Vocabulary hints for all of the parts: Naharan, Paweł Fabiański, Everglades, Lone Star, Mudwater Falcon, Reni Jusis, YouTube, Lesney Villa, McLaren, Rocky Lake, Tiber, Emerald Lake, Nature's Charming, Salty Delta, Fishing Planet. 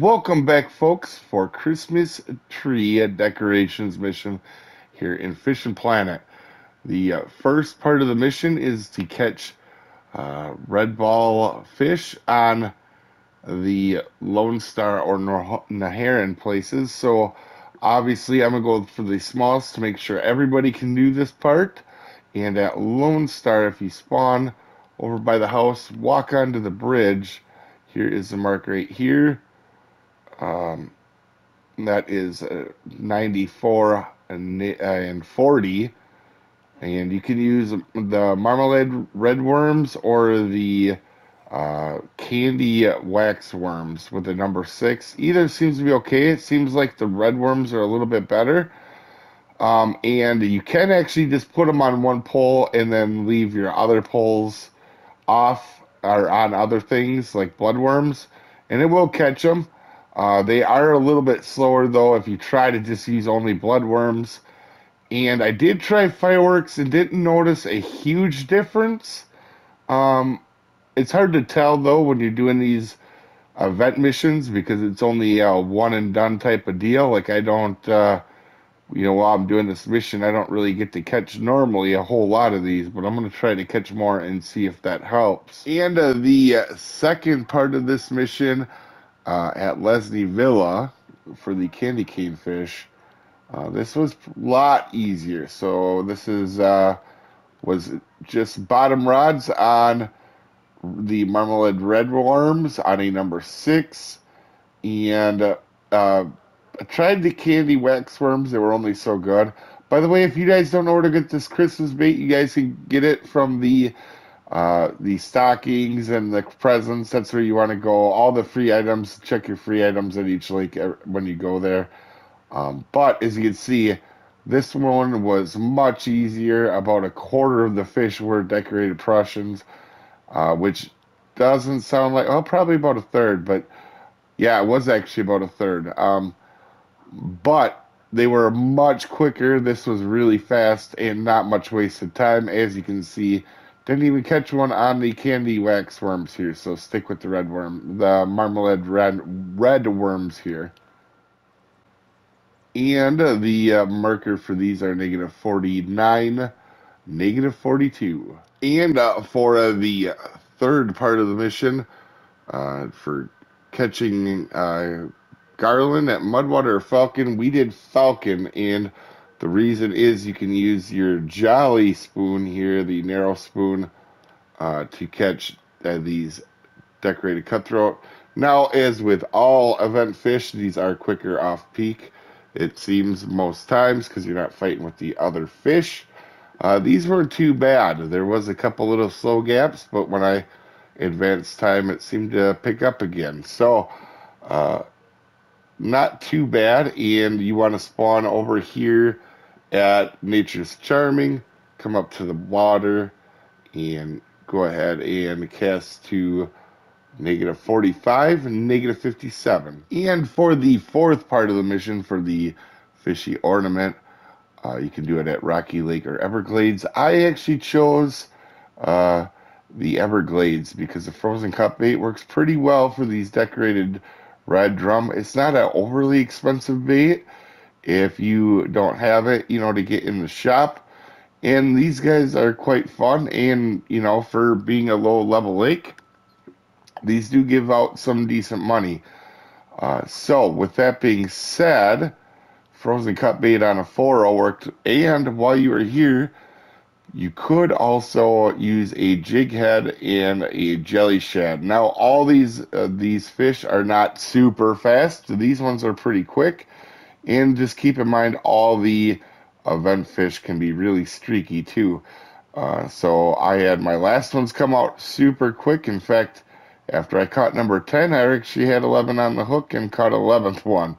Welcome back, folks, for Christmas Tree Decorations Mission here in Fishing Planet. The first part of the mission is to catch red ball fish on the Lone Star or Naharan places. So obviously I'm going to go for the smallest to make sure everybody can do this part. And at Lone Star, if you spawn over by the house, walk onto the bridge. Here is the mark right here. That is 94 and 40, and you can use the marmalade red worms or the candy wax worms with the number 6. Either seems to be okay. It seems like the red worms are a little bit better, and you can actually just put them on one pole and then leave your other poles off or on other things like bloodworms, and it will catch them. They are a little bit slower, though, if you try to just use only bloodworms. And I did try fireworks and didn't notice a huge difference. It's hard to tell, though, when you're doing these event missions, because it's only a one-and-done type of deal. Like, I don't, while I'm doing this mission, I don't really get to catch normally a whole lot of these, but I'm going to try to catch more and see if that helps. And the second part of this mission, at Lesney Villa for the candy cane fish. This was a lot easier. So this is was just bottom rods on the marmalade red worms on a number 6, and I tried the candy wax worms. They were only so good. By the way, if you guys don't know where to get this Christmas bait, you guys can get it from the stockings and the presents. That's where you want to go. All the free items, check your free items at each lake when you go there. But as you can see, this one was much easier. About a quarter of the fish were decorated Prussians, which doesn't sound like, well, probably about a third, but yeah, it was actually about a third. But they were much quicker. This was really fast and not much wasted time. As you can see, didn't even catch one on the candy wax worms here, so stick with the red worm, the marmalade red worms here. And the marker for these are negative 49, negative 42. And for the third part of the mission, for catching garland at Mudwater Falcon, we did Falcon, and the reason is you can use your jolly spoon here, the narrow spoon, to catch these decorated cutthroat. Now, as with all event fish, these are quicker off peak, it seems, most times, because you're not fighting with the other fish. These weren't too bad. There was a couple little slow gaps, but when I advanced time, it seemed to pick up again. So, not too bad. And you want to spawn over here at Nature's Charming, come up to the water, and go ahead and cast to negative 45 and negative 57. And for the fourth part of the mission, for the fishy ornament, you can do it at Rocky Lake or Everglades. I actually chose the Everglades because the frozen cup bait works pretty well for these decorated red drum. It's not an overly expensive bait if you don't have it, to get in the shop. And these guys are quite fun, and, for being a low-level lake, these do give out some decent money. So, with that being said, frozen cut bait on a 4-0 worked, and while you were here, you could also use a jig head and a jelly shad. Now, all these fish are not super fast. These ones are pretty quick. And just keep in mind, all the event fish can be really streaky, too. So I had my last ones come out super quick. In fact, after I caught number 10, I actually had 11 on the hook and caught 11th one.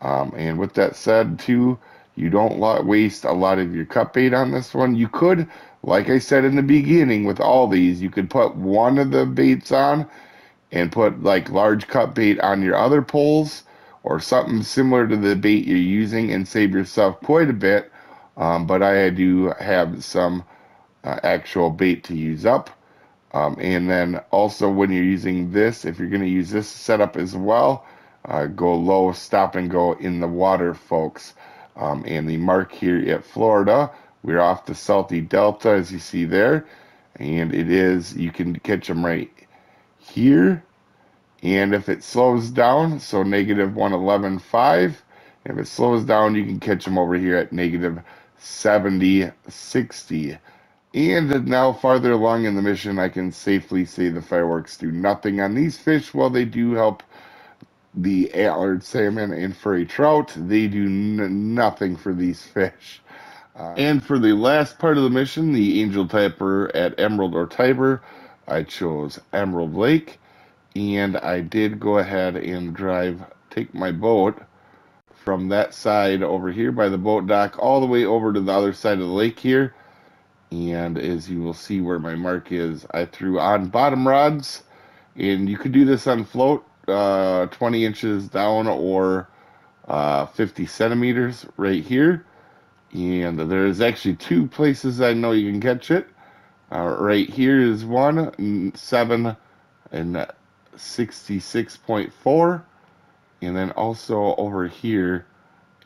And with that said, too, you don't waste a lot of your cut bait on this one. You could, like I said in the beginning with all these, you could put one of the baits on and put like large cut bait on your other poles or something similar to the bait you're using and save yourself quite a bit. But I do have some actual bait to use up. And then also when you're using this, if you're going to use this setup as well, go low, stop and go in the water, folks. And the mark here at Florida, we're off the Salty Delta, as you see there. And it is, you can catch them right here. And if it slows down, so negative 111.5. If it slows down, you can catch them over here at negative 70.60. And now farther along in the mission, I can safely say the fireworks do nothing on these fish. While they do help the antlered salmon and furry trout, they do nothing for these fish. And for the last part of the mission, the angel tapper at Emerald or Tiber, I chose Emerald Lake. And I did go ahead and take my boat from that side over here by the boat dock all the way over to the other side of the lake here. And as you will see where my mark is, I threw on bottom rods. And you could do this on float, 20 inches down or 50 centimeters right here. And there's actually two places I know you can catch it. Right here is one, 7 and 66.4, and then also over here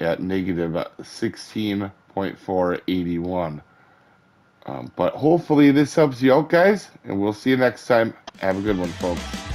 at negative 16.481. But hopefully this helps you out, guys, and we'll see you next time. Have a good one, folks.